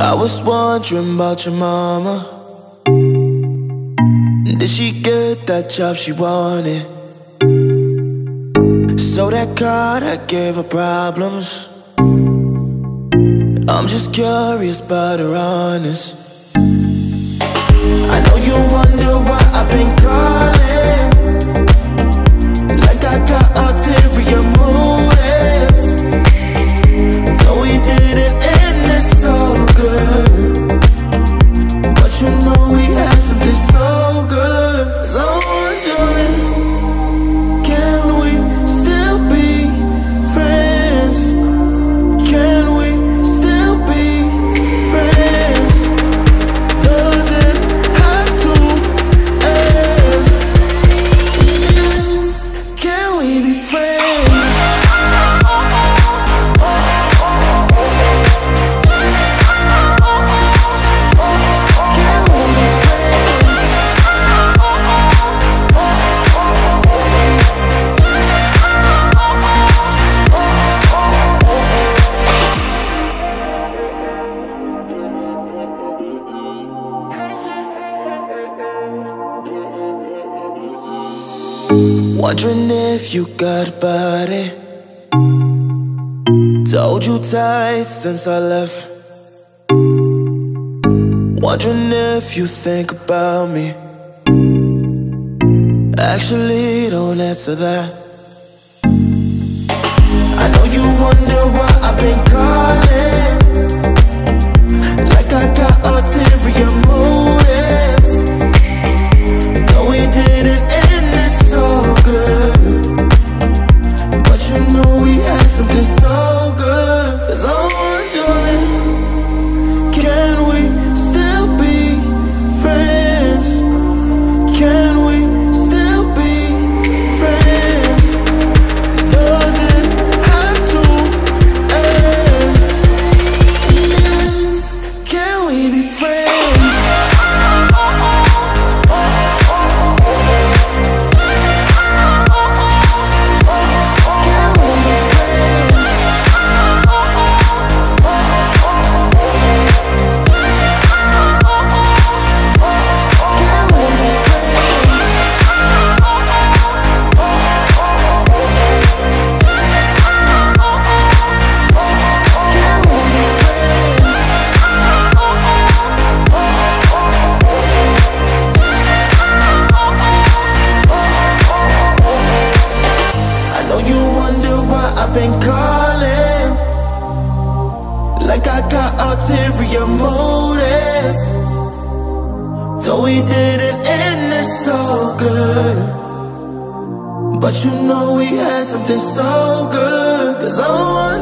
I was wondering about your mama. Did she get that job she wanted? So that car that gave her problems. I'm just curious but her honest. I know you wonder why I've been calling, like I got ulterior motives. Though we didn't end this so good, but you know we had something so good. 'Cause I'm wondering, can we still be friends? Can we still be friends? Does it have to end? Can we be friends? Wondering if you got a body. Told you twice since I left. Wondering if you think about me. Actually, don't answer that. I know you wonder why I've been calling, like I got ulterior motives. Though we didn't end this so good, but you know we had something so good. 'Cause I'm wondering, can we still be friends? Can we still be friends? Does it have to end? Can we be friends? Been calling, like I got ulterior motives. Though we didn't end this so good, but you know we had something so good. 'Cause I want